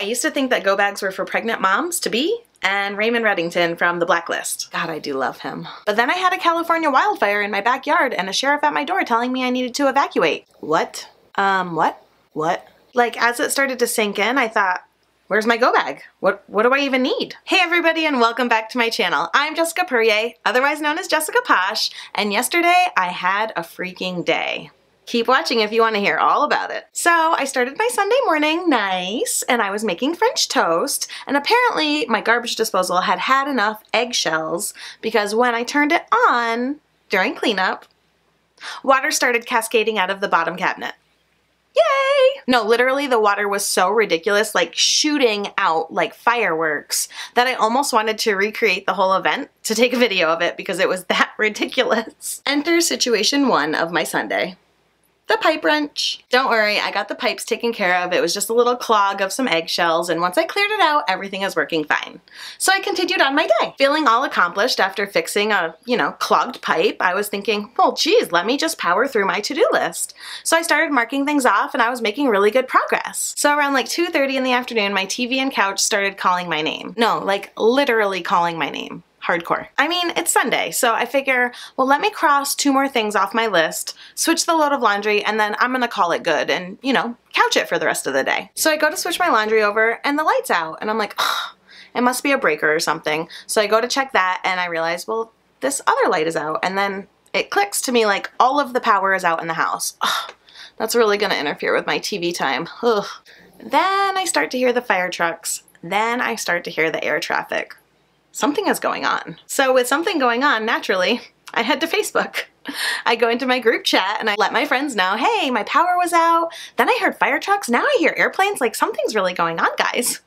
I used to think that go bags were for pregnant moms to be, and Raymond Reddington from The Blacklist. God, I do love him. But then I had a California wildfire in my backyard and a sheriff at my door telling me I needed to evacuate. What? What? Like, as it started to sink in, I thought, where's my go bag? What do I even need? Hey everybody, and welcome back to my channel. I'm Jessica Perrier, otherwise known as Jessica Posh, and yesterday I had a freaking day. Keep watching if you want to hear all about it. So I started my Sunday morning nice, and I was making French toast, and apparently my garbage disposal had had enough eggshells because when I turned it on during cleanup, water started cascading out of the bottom cabinet. Yay! No, literally the water was so ridiculous, like shooting out like fireworks, that I almost wanted to recreate the whole event to take a video of it because it was that ridiculous. Enter situation one of my Sunday. The pipe wrench. Don't worry, I got the pipes taken care of. It was just a little clog of some eggshells, and once I cleared it out, everything is working fine. So I continued on my day. Feeling all accomplished after fixing a, clogged pipe, I was thinking, well, geez, let me just power through my to-do list. So I started marking things off, and I was making really good progress. So around like 2:30 in the afternoon, my TV and couch started calling my name. No, like literally calling my name. Hardcore. I mean, it's Sunday, so I figure, well, let me cross two more things off my list, switch the load of laundry, and then I'm gonna call it good and, couch it for the rest of the day. So I go to switch my laundry over and the light's out, and I'm like, oh, it must be a breaker or something. So I go to check that and I realize, well, this other light is out, and then it clicks to me like all of the power is out in the house. Oh, that's really gonna interfere with my TV time. Ugh. Then I start to hear the fire trucks. Then I start to hear the air traffic. Something is going on. So with something going on, naturally, I head to Facebook. I go into my group chat and I let my friends know, hey, my power was out. Then I heard fire trucks. Now I hear airplanes. Like, something's really going on, guys.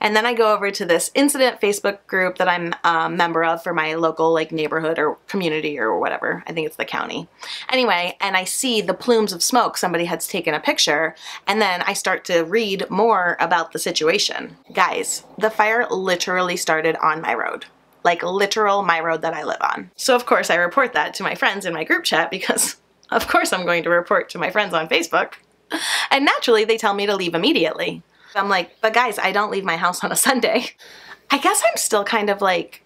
And then I go over to this incident Facebook group that I'm a member of for my local neighborhood or community or whatever. I think it's the county. Anyway, and I see the plumes of smoke. Somebody has taken a picture, and then I start to read more about the situation. Guys, the fire literally started on my road. Like, literal my road that I live on. So of course I report that to my friends in my group chat because of course I'm going to report to my friends on Facebook. And naturally they tell me to leave immediately. I'm like, but guys, I don't leave my house on a Sunday. I guess I'm still kind of like,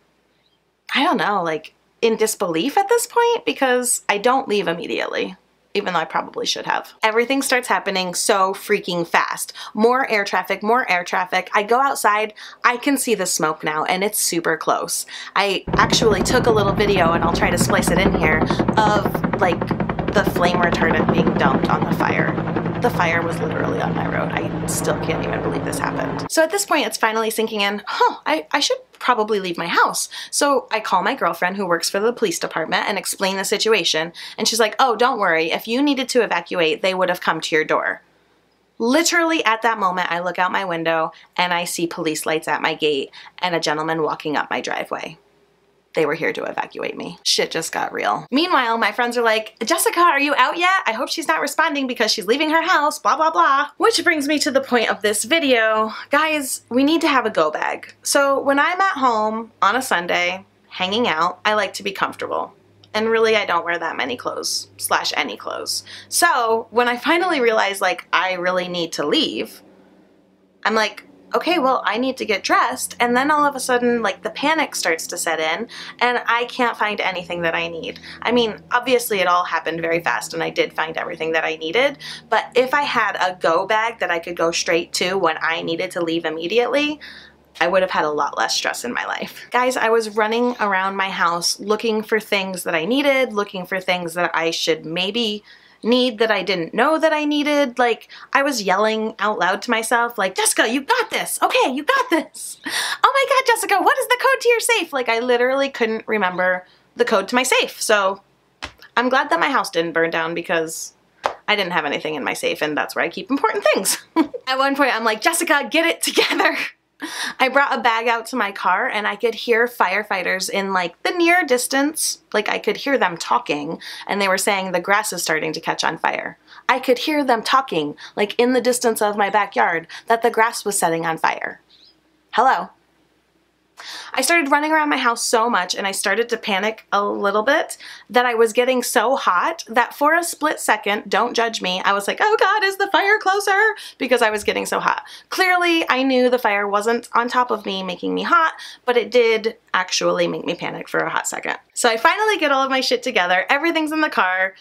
I don't know, like in disbelief at this point because I don't leave immediately, even though I probably should have. Everything starts happening so freaking fast. More air traffic, more air traffic. I go outside, I can see the smoke now, and it's super close. I actually took a little video, and I'll try to splice it in here, of like the flame retardant being dumped on the fire. The fire was literally on my road. I still can't even believe this happened. So at this point, it's finally sinking in, huh, I should probably leave my house. So I call my girlfriend who works for the police department and explain the situation. And she's like, oh, don't worry. If you needed to evacuate, they would have come to your door. Literally at that moment, I look out my window and I see police lights at my gate and a gentleman walking up my driveway. They were here to evacuate me. Shit just got real. Meanwhile, my friends are like, Jessica, are you out yet? I hope she's not responding because she's leaving her house, blah, blah, blah. Which brings me to the point of this video. Guys, we need to have a go bag. So when I'm at home on a Sunday, hanging out, I like to be comfortable. And really, I don't wear that many clothes, slash any clothes. So when I finally realized, like, I really need to leave, I'm like, okay, well, I need to get dressed, and then all of a sudden, like, the panic starts to set in, and I can't find anything that I need. I mean, obviously, it all happened very fast, and I did find everything that I needed, but if I had a go bag that I could go straight to when I needed to leave immediately, I would have had a lot less stress in my life. Guys, I was running around my house looking for things that I needed, looking for things that I should maybe need that I didn't know that I needed. Like, I was yelling out loud to myself, like, Jessica, you got this. Okay, you got this. Oh my God, Jessica, what is the code to your safe? Like, I literally couldn't remember the code to my safe. So I'm glad that my house didn't burn down because I didn't have anything in my safe, and that's where I keep important things. At one point, I'm like, Jessica, get it together. I brought a bag out to my car, and I could hear firefighters in like the near distance. Like, I could hear them talking, and they were saying the grass is starting to catch on fire. I could hear them talking like in the distance of my backyard that the grass was setting on fire. Hello. I started running around my house so much and I started to panic a little bit that I was getting so hot that for a split second, don't judge me, I was like, oh God, is the fire closer? Because I was getting so hot. Clearly, I knew the fire wasn't on top of me making me hot, but it did actually make me panic for a hot second. So I finally get all of my shit together, everything's in the car,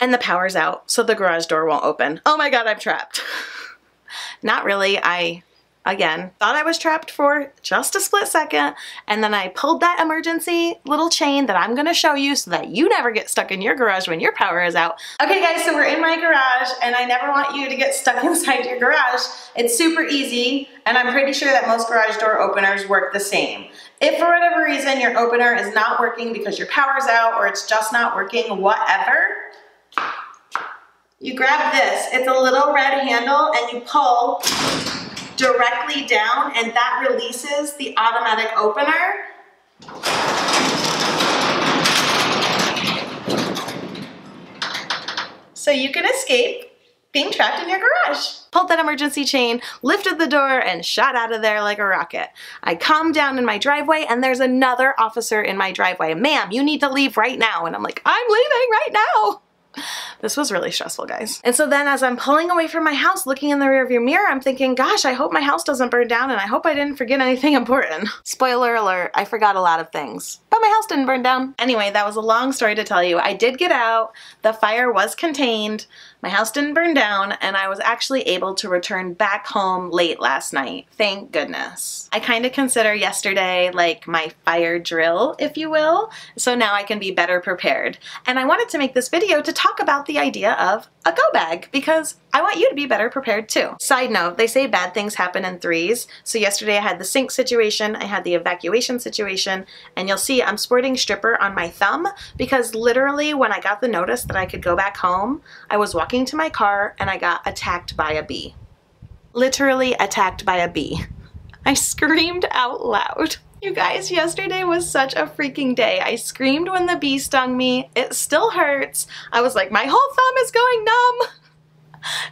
and the power's out, so the garage door won't open. Oh my God, I'm trapped. Not really, Again, thought I was trapped for just a split second, and then I pulled that emergency little chain that I'm gonna show you so that you never get stuck in your garage when your power is out. Okay guys, so we're in my garage, and I never want you to get stuck inside your garage. It's super easy, and I'm pretty sure that most garage door openers work the same. If for whatever reason your opener is not working because your power's out or it's just not working, whatever, you grab this. It's a little red handle, and you pull directly down, and that releases the automatic opener. So you can escape being trapped in your garage. Pulled that emergency chain, lifted the door, and shot out of there like a rocket. I come down in my driveway, and there's another officer in my driveway. Ma'am, you need to leave right now. And I'm like, I'm leaving right now. This was really stressful, guys. And so then as I'm pulling away from my house, looking in the rearview mirror, I'm thinking, gosh, I hope my house doesn't burn down, and I hope I didn't forget anything important. Spoiler alert, I forgot a lot of things, but my house didn't burn down. Anyway, that was a long story to tell you. I did get out, the fire was contained, my house didn't burn down, and I was actually able to return back home late last night. Thank goodness. I kind of consider yesterday like my fire drill, if you will, so now I can be better prepared. And I wanted to make this video to talk about the idea of a go bag because I want you to be better prepared too. Side note, they say bad things happen in threes. So yesterday I had the sink situation, I had the evacuation situation, and you'll see I'm sporting stripper on my thumb because literally when I got the notice that I could go back home, I was walking to my car and I got attacked by a bee. Literally attacked by a bee. I screamed out loud. You guys, yesterday was such a freaking day. I screamed when the bee stung me. It still hurts. I was like, my whole thumb is going numb.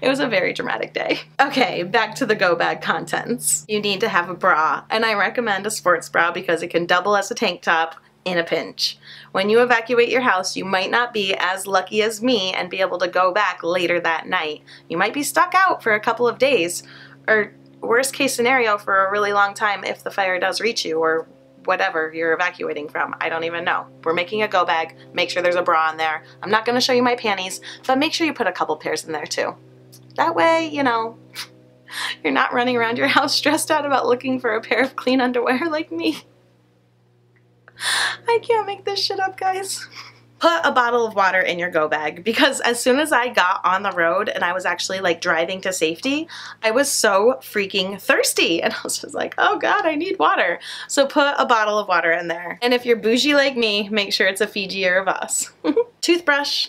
It was a very dramatic day. Okay, back to the go bag contents. You need to have a bra, and I recommend a sports bra because it can double as a tank top in a pinch. When you evacuate your house, you might not be as lucky as me and be able to go back later that night. You might be stuck out for a couple of days, or worst case scenario for a really long time if the fire does reach you or whatever you're evacuating from. I don't even know. We're making a go bag. Make sure there's a bra in there. I'm not going to show you my panties, but make sure you put a couple pairs in there too. That way, you know, you're not running around your house stressed out about looking for a pair of clean underwear like me. I can't make this shit up, guys. Put a bottle of water in your go bag because as soon as I got on the road and I was actually like driving to safety, I was so freaking thirsty and I was just like, oh God, I need water. So put a bottle of water in there. And if you're bougie like me, make sure it's a Fiji or a Voss. Toothbrush.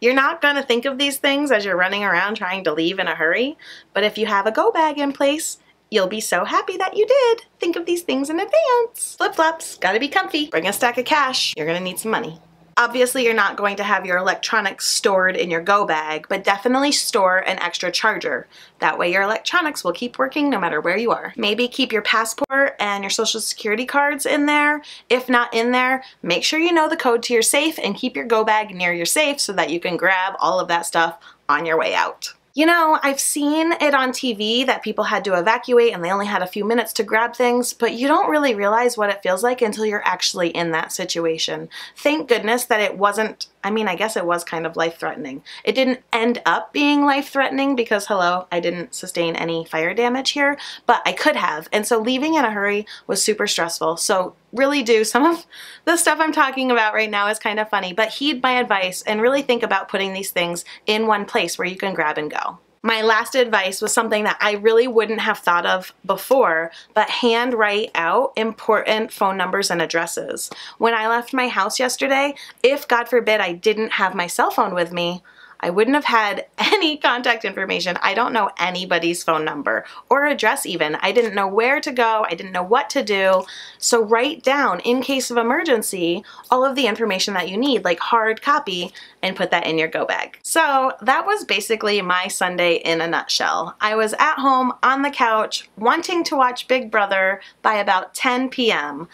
You're not gonna think of these things as you're running around trying to leave in a hurry, but if you have a go bag in place, you'll be so happy that you did. Think of these things in advance. Flip-flops, gotta be comfy. Bring a stack of cash. You're gonna need some money. Obviously, you're not going to have your electronics stored in your go bag, but definitely store an extra charger. That way your electronics will keep working no matter where you are. Maybe keep your passport and your social security cards in there. If not in there, make sure you know the code to your safe and keep your go bag near your safe so that you can grab all of that stuff on your way out. You know, I've seen it on TV that people had to evacuate and they only had a few minutes to grab things, but you don't really realize what it feels like until you're actually in that situation. Thank goodness that it wasn't, I mean, I guess it was kind of life-threatening. It didn't end up being life-threatening because, hello, I didn't sustain any fire damage here, but I could have. And so leaving in a hurry was super stressful. So really do. Some of the stuff I'm talking about right now is kind of funny, but heed my advice and really think about putting these things in one place where you can grab and go. My last advice was something that I really wouldn't have thought of before, but hand write out important phone numbers and addresses. When I left my house yesterday, if God forbid I didn't have my cell phone with me, I wouldn't have had any contact information. I don't know anybody's phone number or address even. I didn't know where to go. I didn't know what to do. So write down, in case of emergency, all of the information that you need, like hard copy, and put that in your go bag. So that was basically my Sunday in a nutshell. I was at home on the couch wanting to watch Big Brother by about 10 p.m.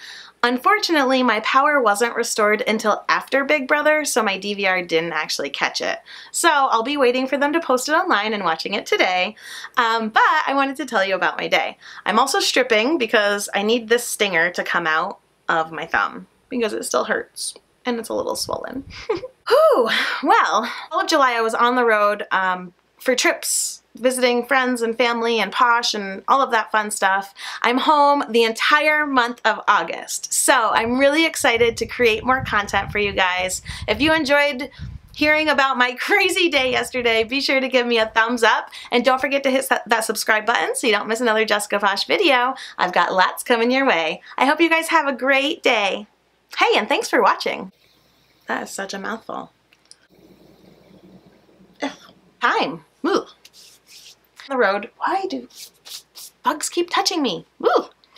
Unfortunately, my power wasn't restored until after Big Brother, so my DVR didn't actually catch it. So I'll be waiting for them to post it online and watching it today, but I wanted to tell you about my day. I'm also stripping because I need this stinger to come out of my thumb because it still hurts and it's a little swollen. Whew, well, all of July I was on the road for trips, visiting friends and family and Posh and all of that fun stuff. I'm home the entire month of August, so I'm really excited to create more content for you guys. If you enjoyed hearing about my crazy day yesterday, be sure to give me a thumbs up, and don't forget to hit that subscribe button so you don't miss another Jessica Posh video. I've got lots coming your way. I hope you guys have a great day. Hey, and thanks for watching. That is such a mouthful. Ugh. Time. Move. The road. Why do bugs keep touching me? Woo!